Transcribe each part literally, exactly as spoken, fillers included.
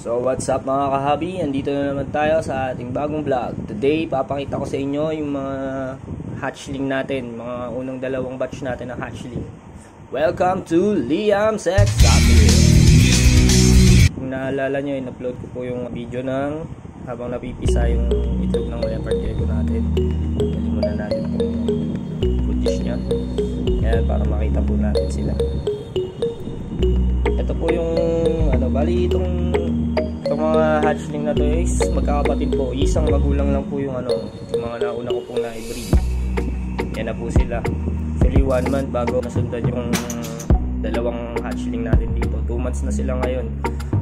So what's up mga kahabi, andito na naman tayo sa ating bagong vlog. Today papakita ko sa inyo yung mga hatchling natin, mga unang dalawang batch natin ng hatchling. Welcome to Liam's Exotics. Kung naalala nyo, in-upload ko po yung video ng habang napipisa yung itlog ng leopard gecko natin. Galing muna natin po yung footage nya. Yan, para makita po natin sila. Ito po yung ano, bali itong Itong mga hatchling na to is magkakapatid po. Isang magulang lang po yung ano, yung mga nauna ko pong na-breed. Yan na po sila. Actually one month bago nasundan yung dalawang hatchling natin dito. Two months na sila ngayon.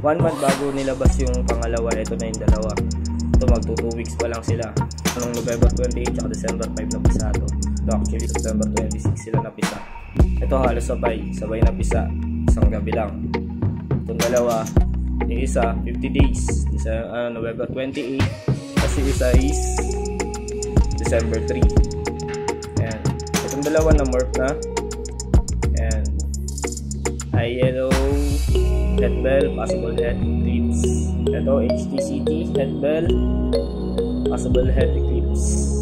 One month bago nilabas yung pangalawa. Ito na yung dalawa. Ito magto two weeks pa lang sila. Noong November twenty-eighth at December fifth na pisa ito. Ito actually September twenty-sixth sila napisa. Ito halos sabay. Sabay napisa. Isang gabi lang. Itong dalawa, yung isa fifty days, isa, uh, November twenty-eighth, kasi isa is December third. Ayan, itong dalawa na morph na. Ayan, high yellow head bell, possible head eclipse. Ito H G C T head bell, possible head eclipse.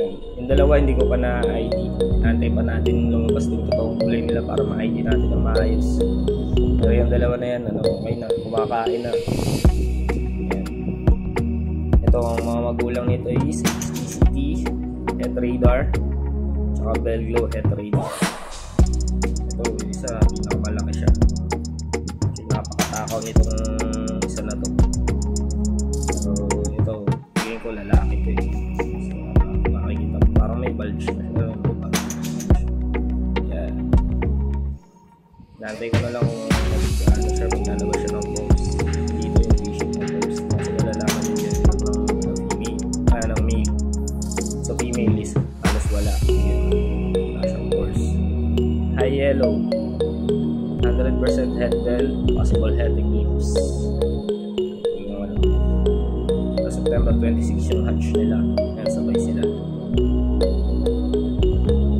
Ayan, yung dalawa hindi ko pa na-I D, antay pa natin lumabas din totoong kulay nila para ma-I D natin ang maayos. Pero yung dalawa na yan, ano, okay na, kumakain na. Ayan. Ito ang mga magulang nito is E C T, head radar, tsaka bell glow head radar. Ito yung isa, pinakamalaki siya. Kasi napakatakaw nitong isa na to. So ito, bigyan ko lalaki ko eh. So makikita po, parang may bulge na. Ayan, ayan. Nantay ko na lang kung sir, maglalabas siya ng post. Dito yung vision ng post. Kasi nalalaman nyo dyan ng male. So female is halos wala. Nasang post. High yellow, one hundred percent head bell, possible head eclipse. So September twenty-sixth yung hatch nila. Kaya sabay sila.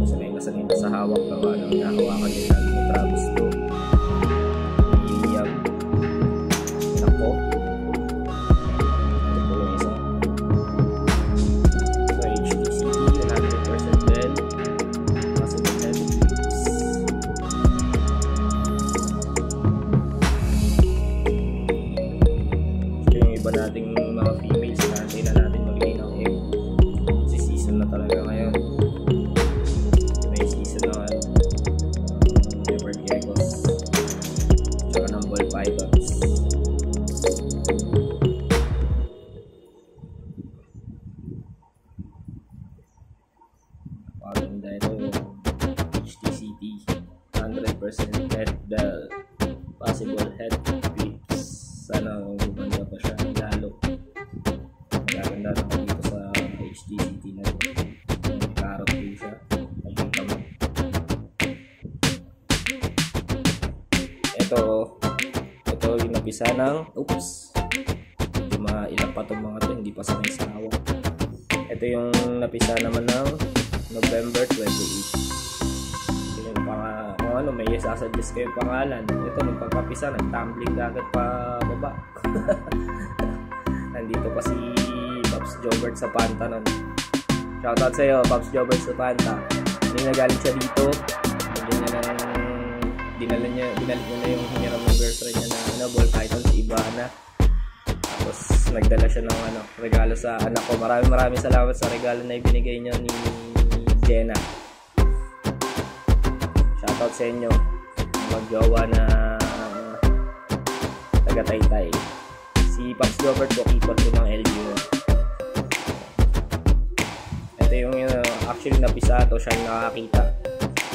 Sanay na sa hawak na walang nahawakan nila ni Travis to. Nating mga females na natin na natin magigay ng egg. Kasi season na talaga ngayon. May season na ngayon. Leopard geckos. Tsaka ng ball pythons. Napakaganda ito. H G C T. one hundred percent head bell. Possible head clips. Sana maganda pa siya. H G C T na ito. Karot po siya. Pagkita mo. Ito. Ito yung napisa ng oops. Mga ilang pa itong mga ito. Hindi pa sanay sa hawak. Ito yung napisa naman ng November twenty-eighth. Yung pang oh, ano, may isasuggest kayo pangalan. Ito nung pagkapisa. Nag-tumbling agad pa baba. Nandito pa si Pops Jogbert sa Panta nun. Shoutout sa'yo, Pops Jogbert sa Panta. Hindi na galing siya dito. Hindi na lang dinala niya, dinala niya na yung hiniram ng girlfriend niya na ano, ball python si Ivana. Tapos nagdala siya ng ano, regalo sa anak ko. Maraming maraming salamat sa regalo na ibinigay niya ni Jenna. Shoutout sa inyo, mag-jowa na uh, taga-taytay. Si Pops Jogbert po, keeper po ng L G O. Ito yung uh, actually napisa ito, siya yung nakakita.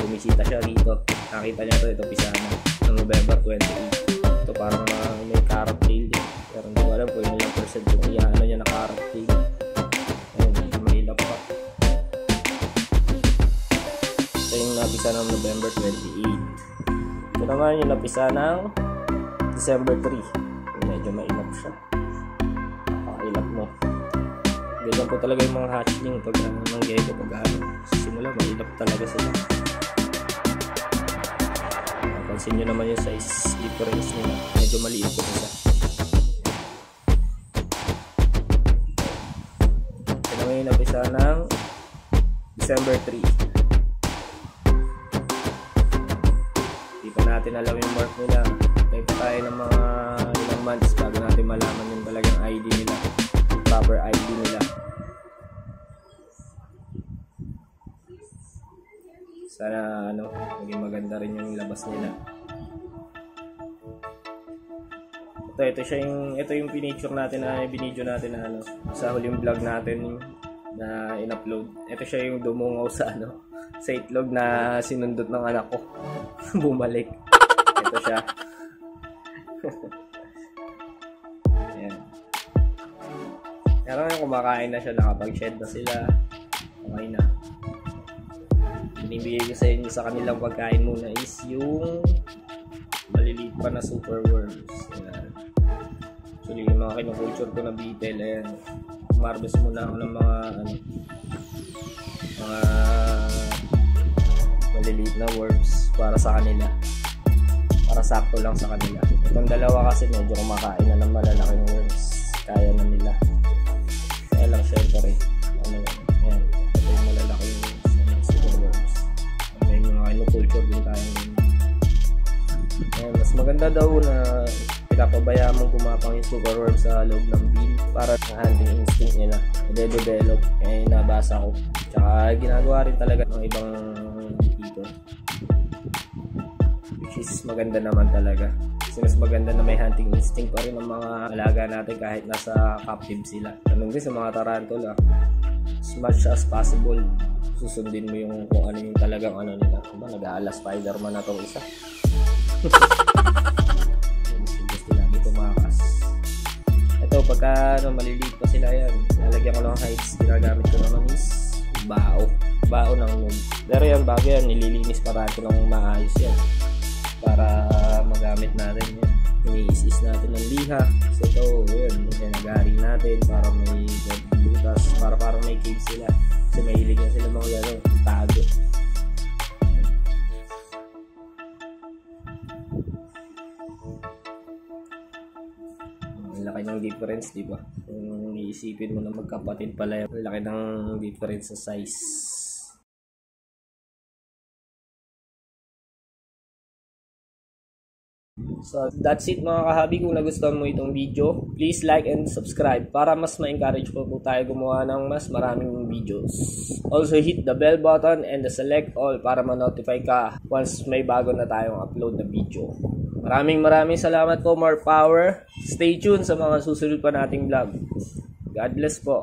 Bumisita siya rito. Nakita niya ito, ito pisa na. Noong November twenty-eighth. Ito parang uh, may carrot tail eh. Pero hindi ko alam po yung ilang percent yung iyaano niya na carrot tail. Ayun, may ilap pa. Ito yung napisa ng November twenty-eighth. Ito naman yung napisa ng December third. Medyo mailap siya. Napakailap mo. Ganyan po talaga yung mga hatchling pag ano ng gecko, pag ano simula mailap talaga sila. Napansin nyo naman yung size difference nila. medyo maliit po siya. Ito na ngayon nabisa ng December three. Hindi pa natin alam yung mark nila. May pa tayo ng mga ilang months bago natin malaman yung talagang I D nila, yung proper I D nila. Sana ano, maging maganda rin yung labas nila. Ito, ito siya yung, ito yung pinicture natin na binidyo natin na ano, sa huling vlog natin na in-upload. Ito siya yung dumungaw sa ano, sa itlog na sinundot ng anak ko. Bumalik. Ito siya. Ayan. Kaya ngayon kumakain na siya, nakapag-shed na sila. Kumain na. Binibigay ko sa inyo sa kanilang pagkain muna is yung maliliit pa na super worms. Ayan. Actually, yung mga kinukulture ko na beetle, ayan. Marvels muna ako ng mga ano, mga maliliit na worms para sa kanila. Para sakto lang sa kanila. Itong dalawa kasi medyo kumakain na ng malalaking worms. Kaya na nila. Kaya lang syempre. Ano, ayan. Ito yung malalaking super worms. May mga kinukulture din tayo. Ayan, mas maganda daw na pinapabayaan mong gumapang yung super worm sa loob ng bin para sa hunting instinct nila i-develop. Eh, nabasa ko. Tsaka ginagawa rin talaga ng ibang dito, which is maganda naman talaga. Kasi mas maganda na may hunting instinct pa rin ang mga alaga natin kahit nasa captive sila. Ganun din sa mga tarantula. As much as possible, susundin mo yung kung ano yung talagang ano nila. Diba, nag-aala Spider-Man na itong isa. Gusto lagi tumakas. Ito pagka ano, maliliit pa sila yan, nalagyan ko ng hides. Ginagamit ko naman is bao bao ng log. Pero yan bago yan, nililinis pa natin ng maayos yan para magamit natin yan. Iniisis natin ng liha. So ito yan, nagari natin para may butas, para parang may cave sila. Kasi may hilig na sila mga yan, tago. Laki ng difference, di ba? Kung iisipin mo na magkapatid pala, laki ng difference sa size. So that's it mga kahabi. Kung nagustuhan mo itong video, please like and subscribe para mas ma-encourage po po tayo gumawa ng mas maraming videos. Also hit the bell button and the select all para ma-notify ka once may bago na tayong upload na video. Maraming maraming salamat po, more power. Stay tuned sa mga susunod pa nating vlog. God bless po.